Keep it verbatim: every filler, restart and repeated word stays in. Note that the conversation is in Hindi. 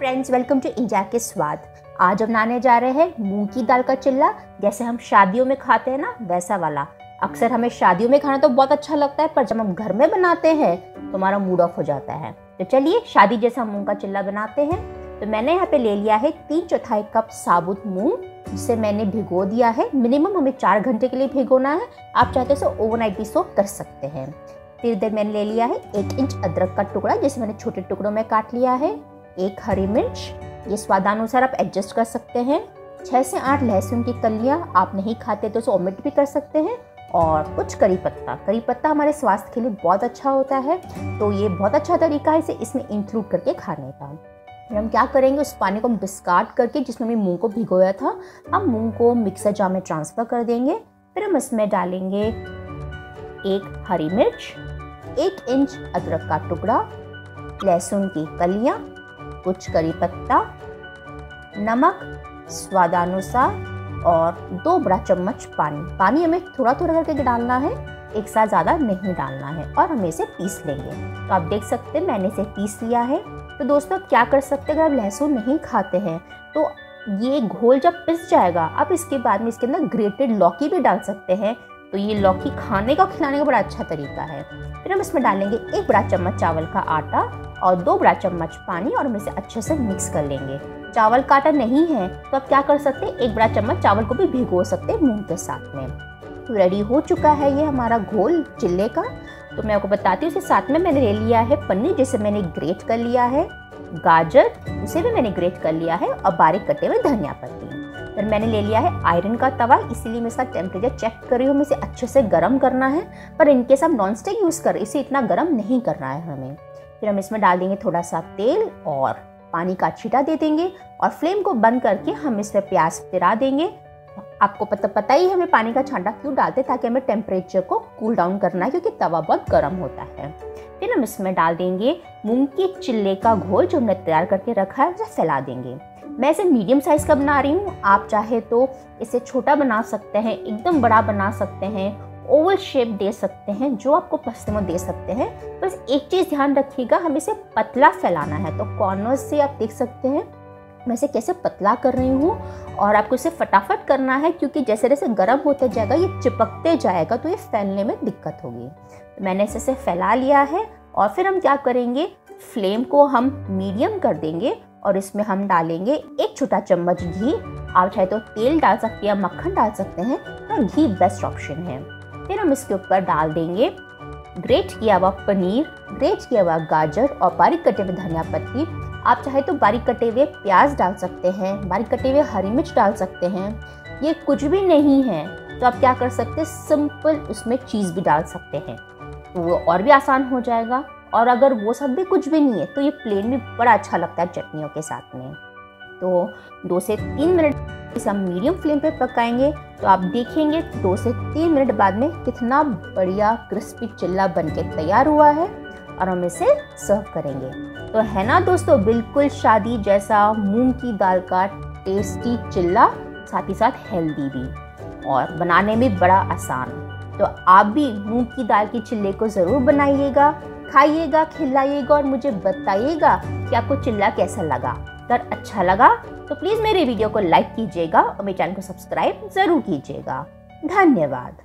Friends, welcome to इजाकिस्वाद। आज हम बनाने जा रहे हैं मूंग की दाल का चिल्ला, जैसे हम शादियों में खाते हैं ना, वैसा वाला। अक्सर हमें शादियों में खाना तो बहुत अच्छा लगता है, पर जब हम घर में बनाते हैं तो हमारा मूड ऑफ हो जाता है। तो चलिए शादी जैसा मूंग का चिल्ला बनाते हैं। तो मैंने यहाँ पे ले लिया है तीन चौथाई कप साबुत मूंग, जिसे मैंने भिगो दिया है। मिनिमम हमें चार घंटे के लिए भिगोना है, आप चाहते हो तो ओवरनाइट भी सोक कर सकते हैं। फिर इधर मैंने ले लिया है एक इंच अदरक का टुकड़ा, जिसे मैंने छोटे टुकड़ों में काट लिया है। एक हरी मिर्च, ये स्वादानुसार आप एडजस्ट कर सकते हैं। छः से आठ लहसुन की कलियाँ, आप नहीं खाते तो उसे ओमिट भी कर सकते हैं। और कुछ करी पत्ता, करी पत्ता हमारे स्वास्थ्य के लिए बहुत अच्छा होता है, तो ये बहुत अच्छा तरीका है इसे इसमें इंक्लूड करके खाने का। फिर हम क्या करेंगे, उस पानी को हम डिस्कार्ड करके, जिसमें हमने मूँग को भिगोया था, हम मूँग को मिक्सर जार में ट्रांसफ़र कर देंगे। फिर हम इसमें डालेंगे एक हरी मिर्च, एक इंच अदरक का टुकड़ा, लहसुन की कलियाँ, कुछ करी पत्ता, नमक स्वादानुसार और दो बड़ा चम्मच पानी। पानी हमें थोड़ा थोड़ा करके डालना है, एक साथ ज़्यादा नहीं डालना है। और हम इसे पीस लेंगे। तो आप देख सकते हैं मैंने इसे पीस लिया है। तो दोस्तों आप क्या कर सकते हैं, अगर आप लहसुन नहीं खाते हैं तो ये घोल जब पिस जाएगा, आप इसके बाद में इसके अंदर ग्रेटेड लौकी भी डाल सकते हैं। तो ये लौकी खाने का, खिलाने का बड़ा अच्छा तरीका है। फिर हम इसमें डालेंगे एक बड़ा चम्मच चावल का आटा और दो बड़ा चम्मच पानी, और हम इसे अच्छे से मिक्स कर लेंगे। चावल का आटा नहीं है तो आप क्या कर सकते हैं, एक बड़ा चम्मच चावल को भी भिगो सकते हैं मूंग के साथ में। तो रेडी हो चुका है ये हमारा घोल चिल्ले का। तो मैं आपको बताती हूँ, इसके साथ में मैंने ले लिया है पनीर, जिसे मैंने ग्रेट कर लिया है, गाजर, उसे भी मैंने ग्रेट कर लिया है, और बारीक कटे हुए धनिया पत्ती। फिर मैंने ले लिया है आयरन का तवा, इसीलिए मैं इसका टेम्परेचर चेक कर रही हूँ। हमें इसे अच्छे से गर्म करना है, पर इनके साथ नॉन स्टिक यूज़ कर, इसे इतना गर्म नहीं करना है हमें। फिर हम इसमें डाल देंगे थोड़ा सा तेल और पानी का छींटा दे देंगे, और फ्लेम को बंद करके हम इसमें प्याज पिरा देंगे। आपको पता पता ही हमें पानी का छांटा क्यों डालते, ताकि हमें टेम्परेचर को कूल डाउन करना है, क्योंकि तवा बहुत गर्म होता है। फिर हम इसमें डाल देंगे मूंग के चिल्ले का घोल, जो हमने तैयार करके रखा है, उसे फैला देंगे। मैं इसे मीडियम साइज़ का बना रही हूँ, आप चाहे तो इसे छोटा बना सकते हैं, एकदम बड़ा बना सकते हैं, ओवल शेप दे सकते हैं, जो आपको पसंद हो दे सकते हैं। बस एक चीज़ ध्यान रखिएगा, हमें इसे पतला फैलाना है। तो कॉर्नर से आप देख सकते हैं मैं इसे कैसे पतला कर रही हूँ, और आपको इसे फटाफट करना है, क्योंकि जैसे जैसे गर्म होता जाएगा ये चिपकते जाएगा, तो ये फैलने में दिक्कत होगी। तो मैंने इसे इसे फैला लिया है। और फिर हम क्या करेंगे, फ्लेम को हम मीडियम कर देंगे, और इसमें हम डालेंगे एक छोटा चम्मच घी। आप चाहे तो तेल डाल सकते हैं, मक्खन डाल सकते हैं, पर घी बेस्ट ऑप्शन है। फिर हम इसके ऊपर डाल देंगे ग्रेट किया हुआ पनीर, ग्रेट किया हुआ गाजर, और बारीक कटे हुए धनिया पत्ती। आप चाहे तो बारीक कटे हुए प्याज डाल सकते हैं, बारीक कटे हुए हरी मिर्च डाल सकते हैं। ये कुछ भी नहीं है तो आप क्या कर सकते हैं, सिंपल उसमें चीज़ भी डाल सकते हैं, तो वो और भी आसान हो जाएगा। और अगर वो सब भी कुछ भी नहीं है तो ये प्लेन भी बड़ा अच्छा लगता है चटनियों के साथ में। तो दो से तीन मिनट इसे हम मीडियम फ्लेम पे पकाएंगे। तो आप देखेंगे दो से तीन मिनट बाद में कितना बढ़िया क्रिस्पी चिल्ला बनके तैयार हुआ है, और हम इसे सर्व करेंगे। तो है ना दोस्तों, बिल्कुल शादी जैसा मूंग की दाल का टेस्टी चिल्ला, साथ ही साथ हेल्दी भी, और बनाने में बड़ा आसान। तो आप भी मूंग की दाल के चिल्ले को ज़रूर बनाइएगा, खाइएगा, खिलाइएगा, और मुझे बताइएगा कि आपको चिल्ला कैसा लगा। अगर अच्छा लगा तो प्लीज़ मेरे वीडियो को लाइक कीजिएगा, और मेरे चैनल को सब्सक्राइब ज़रूर कीजिएगा। धन्यवाद।